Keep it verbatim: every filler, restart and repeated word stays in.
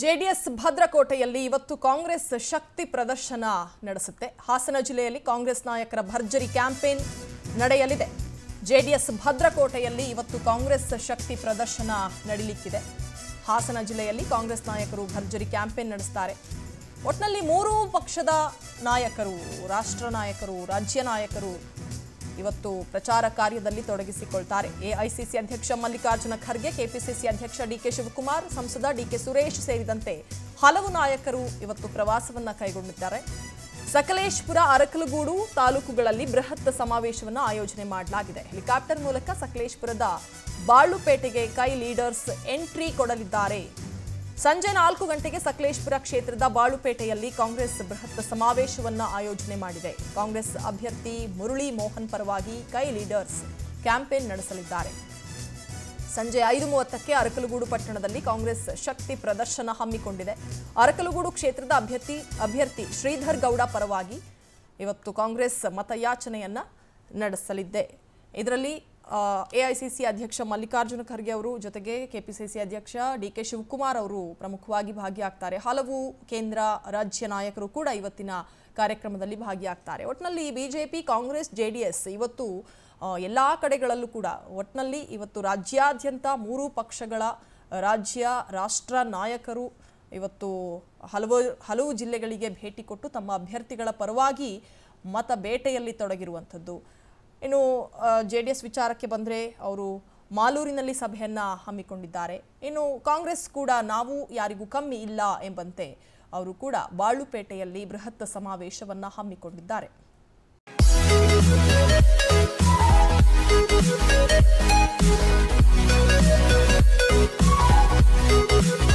JDS ಭದ್ರಕೋಟೆಯಲ್ಲಿ ಇವತ್ತು ಕಾಂಗ್ರೆಸ್ ಶಕ್ತಿ ಪ್ರದರ್ಶನ ನಡೆಸುತ್ತೆ. ಹಾಸನ ಜಿಲ್ಲೆಯಲ್ಲಿ ಕಾಂಗ್ರೆಸ್ ನಾಯಕರ ಭರ್ಜರಿ ಕ್ಯಾಂಪೇನ್ ನಡೆಯಲಿದೆ. ಜೆಡಿಎಸ್ ಭದ್ರಕೋಟೆಯಲ್ಲಿ ಇವತ್ತು ಕಾಂಗ್ರೆಸ್ ಶಕ್ತಿ ಪ್ರದರ್ಶನ ನಡೆಯಲಿದೆ. ಹಾಸನ ಜಿಲ್ಲೆಯಲ್ಲಿ ಕಾಂಗ್ರೆಸ್ ನಾಯಕರು ಭರ್ಜರಿ ಕ್ಯಾಂಪೇನ್ ನಡೆಸುತ್ತಾರೆ. ಒಟ್ಟಿನಲ್ಲಿ ಮೂರು ಪಕ್ಷದ ನಾಯಕರು, ರಾಷ್ಟ್ರ ನಾಯಕರು, ರಾಜ್ಯ ನಾಯಕರು ಇವತ್ತು ಪ್ರಚಾರ ಕಾರ್ಯದಲ್ಲಿ ತೊಡಗಿಸಿಕೊಳ್ಳುತ್ತಾರೆ. ಎಐಸಿಸಿ ಅಧ್ಯಕ್ಷ ಮಲ್ಲಿಕಾರ್ಜುನ ಖರ್ಗೆ, ಕೆಪಿಸಿಸಿ ಅಧ್ಯಕ್ಷ ಡಿ ಕೆ ಶಿವಕುಮಾರ್, ಸಂಸದ ಡಿ ಕೆ ಸುರೇಶ್ ಸೇರಿದಂತೆ ಹಲವು ನಾಯಕರು ಇವತ್ತು ಪ್ರವಾಸವನ್ನ ಕೈಗೊಂಡಿದ್ದಾರೆ. ಸಕಲೇಶಪುರ, ಅರಕಲಗೂಡು ತಾಲೂಕುಗಳಲ್ಲಿ ಬೃಹತ್ ಸಮಾವೇಶವನ್ನು ಆಯೋಜನೆ ಮಾಡಲಾಗಿದೆ. ಹೆಲಿಕಾಪ್ಟರ್ ಮೂಲಕ ಸಕಲೇಶಪುರದ ಬಾಳುಪೇಟೆಗೆ ಕೈ ಲೀಡರ್ಸ್ ಎಂಟ್ರಿ ಕೊಡಲಿದ್ದಾರೆ. ಸಂಜೆ ನಾಲ್ಕು ಗಂಟೆಗೆ ಸಕಲೇಶಪುರ ಕ್ಷೇತ್ರದ ಬಾಳುಪೇಟೆಯಲ್ಲಿ ಕಾಂಗ್ರೆಸ್ ಬೃಹತ್ ಸಮಾವೇಶವನ್ನು ಆಯೋಜನೆ ಮಾಡಿದೆ. ಕಾಂಗ್ರೆಸ್ ಅಭ್ಯರ್ಥಿ ಮುರಳಿ ಮೋಹನ್ ಪರವಾಗಿ ಕೈ ಲೀಡರ್ಸ್ ಕ್ಯಾಂಪೇನ್ ನಡೆಸಲಿದ್ದಾರೆ. ಸಂಜೆ ಐದು ಮೂವತ್ತಕ್ಕೆ ಅರಕಲಗೂಡು ಪಟ್ಟಣದಲ್ಲಿ ಕಾಂಗ್ರೆಸ್ ಶಕ್ತಿ ಪ್ರದರ್ಶನ ಹಮ್ಮಿಕೊಂಡಿದೆ. ಅರಕಲಗೂಡು ಕ್ಷೇತ್ರದ ಅಭ್ಯರ್ಥಿ ಅಭ್ಯರ್ಥಿ ಶ್ರೀಧರ್ ಗೌಡ ಪರವಾಗಿ ಇವತ್ತು ಕಾಂಗ್ರೆಸ್ ಮತಯಾಚನೆಯನ್ನು ನಡೆಸಲಿದೆ. ಇದರಲ್ಲಿ ಎಐಸಿಸಿ ಅಧ್ಯಕ್ಷ ಮಲ್ಲಿಕಾರ್ಜುನ ಖರ್ಗೆ ಅವರು, ಜೊತೆಗೆ ಕೆಪಿಸಿಸಿ ಅಧ್ಯಕ್ಷ ಡಿ ಕೆ ಶಿವಕುಮಾರ್ ಅವರು ಪ್ರಮುಖವಾಗಿ ಭಾಗಿಯಾಗ್ತಾರೆ. ಹಲವು ಕೇಂದ್ರ ರಾಜ್ಯ ನಾಯಕರು ಕೂಡ ಇವತ್ತಿನ ಕಾರ್ಯಕ್ರಮದಲ್ಲಿ ಭಾಗಿಯಾಗ್ತಾರೆ. ಒಟ್ಟಿನಲ್ಲಿ ಬಿಜೆಪಿ, ಕಾಂಗ್ರೆಸ್, ಜೆಡಿಎಸ್ ಇವತ್ತು ಎಲ್ಲ ಕಡೆಗಳಲ್ಲೂ ಕೂಡ ಒಟ್ಟಿನಲ್ಲಿ ಇವತ್ತು ರಾಜ್ಯಾದ್ಯಂತ ಮೂರು ಪಕ್ಷಗಳ ರಾಜ್ಯ ರಾಷ್ಟ್ರ ನಾಯಕರು ಇವತ್ತು ಹಲವು ಹಲವು ಜಿಲ್ಲೆಗಳಿಗೆ ಭೇಟಿ ಕೊಟ್ಟು ತಮ್ಮ ಅಭ್ಯರ್ಥಿಗಳ ಪರವಾಗಿ ಮತ ಬೇಟೆಯಲ್ಲಿ ತೊಡಗಿರುವಂಥದ್ದು. ಇನ್ನು ಜೆಡಿಎಸ್ ವಿಚಾರಕ್ಕೆ ಬಂದರೆ ಅವರು ಮಾಲೂರಿನಲ್ಲಿ ಸಭೆಯನ್ನು ಹಮ್ಮಿಕೊಂಡಿದ್ದಾರೆ. ಇನ್ನು ಕಾಂಗ್ರೆಸ್ ಕೂಡ ನಾವು ಯಾರಿಗೂ ಕಮ್ಮಿ ಇಲ್ಲ ಎಂಬಂತೆ ಅವರು ಕೂಡ ಬಾಳುಪೇಟೆಯಲ್ಲಿ ಬೃಹತ್ ಸಮಾವೇಶವನ್ನು ಹಮ್ಮಿಕೊಂಡಿದ್ದಾರೆ.